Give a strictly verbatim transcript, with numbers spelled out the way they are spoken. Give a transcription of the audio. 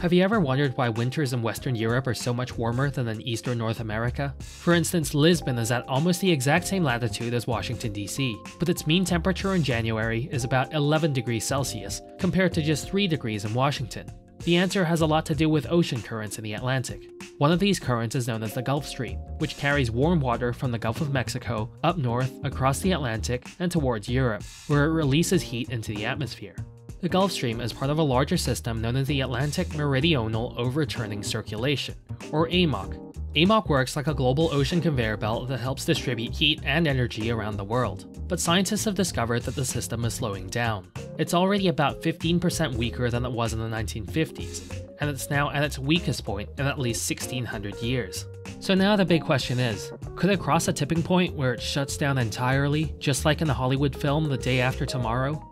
Have you ever wondered why winters in Western Europe are so much warmer than in Eastern North America? For instance, Lisbon is at almost the exact same latitude as Washington, D C, but its mean temperature in January is about eleven degrees Celsius, compared to just three degrees in Washington. The answer has a lot to do with ocean currents in the Atlantic. One of these currents is known as the Gulf Stream, which carries warm water from the Gulf of Mexico up north, across the Atlantic, and towards Europe, where it releases heat into the atmosphere. The Gulf Stream is part of a larger system known as the Atlantic Meridional Overturning Circulation, or A M O C. A M O C works like a global ocean conveyor belt that helps distribute heat and energy around the world, but scientists have discovered that the system is slowing down. It's already about fifteen percent weaker than it was in the nineteen fifties, and it's now at its weakest point in at least sixteen hundred years. So now the big question is, could it cross a tipping point where it shuts down entirely, just like in the Hollywood film The Day After Tomorrow?